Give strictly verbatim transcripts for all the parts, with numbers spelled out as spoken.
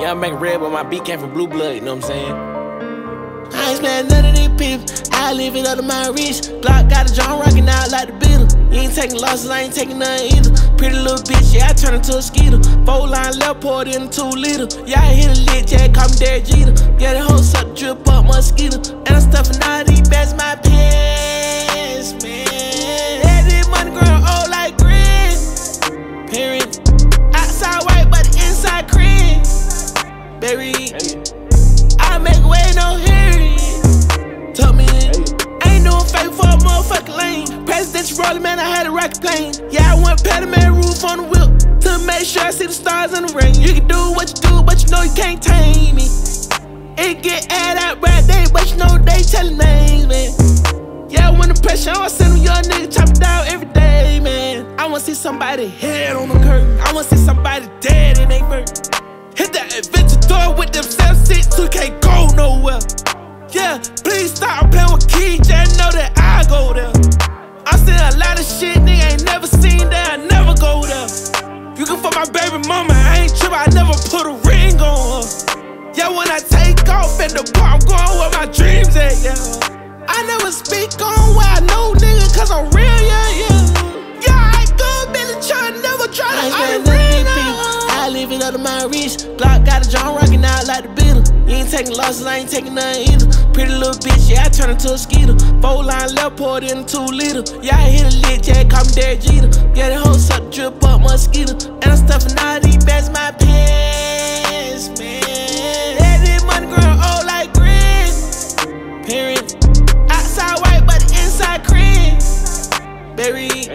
Yeah, I'm making red, but my beat came from blue blood, you know what I'm saying? I ain't sparing none of these people, I leave it up to my reach. Glock got a drum rockin' out like the Beatles. You ain't taking losses, I ain't taking none either. Pretty little bitch, yeah, I turn into a skeeter. Four line left, poured in two liter. Yeah, I hit a lick, yeah, call me Derek Jeter. Yeah, the whole suck drip up mosquito. And I'm stuffing all these bags in my pants, man. Yeah, this money growing old like grits. Parents, outside white, but the inside cribs. Buried. I make way, no Harriet Tubman. Presidential rolling, man, I had a rocket plane. Yeah, I want Panamera roof on the whip to make sure I see the stars in the rain. You can do what you do, but you know you can't tame me. It get ad out right there, but you know they tellin' names, man. Yeah, when the pressure on, I send them young niggas chop it down every day, man. I wanna see somebody head on the curtain. I wanna see somebody dead in they murder. Hit that adventure door with them seven six, so you can't go nowhere. Yeah, please stop playing with kids, yeah, know that I go there. I seen a lot of shit, nigga, ain't never seen that, I never go there. You can fuck my baby mama, I ain't trippin', I never put a ring on her. Yeah, when I take off in the park, I'm going where my dreams at, yeah. I never speak on where I know, nigga, cause I'm real, yeah, yeah. Yeah, I ain't good, Billy, try to never try to out the ring, I leave it up to my reach. Glock got a drum rockin' out like the Beatles. You ain't taking losses, I ain't taking none either. Pretty little bitch, yeah, I turn into a skeeter. Four line left, poured in two liter. Yeah, I hit a lick, yeah, call me Derek Jeter. Yeah, the whole suck drip up mosquito. And I'm stuffing all these bags in my pants, man. Yeah, this money growing old like grits. Parents, outside white, but the inside cribs. Buried.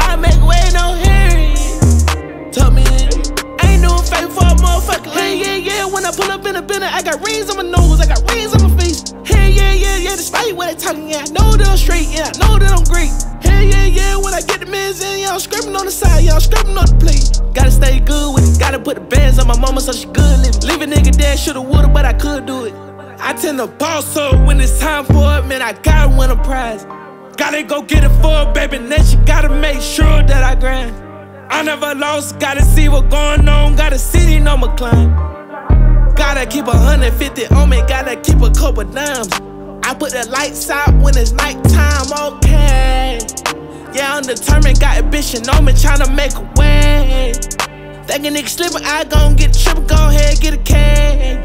I make way, no Harriet Tubman. Ain't no fake for a motherfucker. Hey, yeah, yeah, when I pull up in a bender, I got rings on my nose, I got rings on my face. Hey, yeah, yeah, yeah, despite what they talking, yeah, I know that I'm straight, yeah, I know that I'm great. Hey, yeah, yeah, when I get the meds in, yeah, I'm scraping on the side, yeah, I'm scraping on the plate. Gotta stay good with it, gotta put the bands on my mama so she good living. Leave a nigga dead, shoulda woulda, but I could do it. I tend to boss up when it's time for it, man, I gotta win a prize. Gotta go get it for her, baby, next you gotta make sure that I grind. I never lost, gotta see what going on, gotta see these numbers climb. Gotta keep a hundred fifty on me, gotta keep a couple dimes. I put the lights out when it's nighttime, okay. Yeah, I'm determined, got ambition on me, tryna make a way. Thinking nigga slippin', I gon' get a trip, go ahead, get a cake.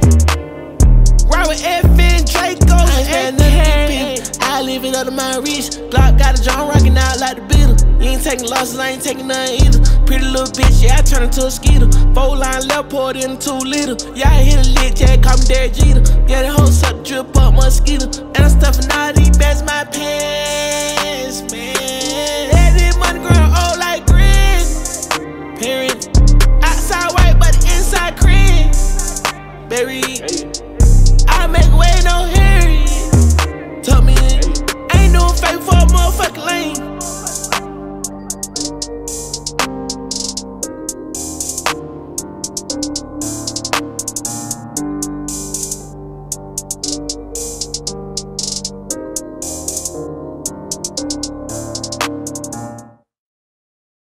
Ride with F and Drake, go ahead, I leave it up to my reach. Glock got a drum rockin' out like the Beatles. You ain't taking losses, I ain't taking none either. Pretty little bitch, yeah, I turn into a skeeter. Four line left, poured in two liter. Yeah, I hit a lick, yeah, call me Derek Jeter. Yeah, the whole suck drip up mosquito. And I'm stuffing all these bags in my pants, man. Yeah, this money growing old like grits. Parents, outside white, but the inside cribs. Buried. I make way, no Harriet Tubman.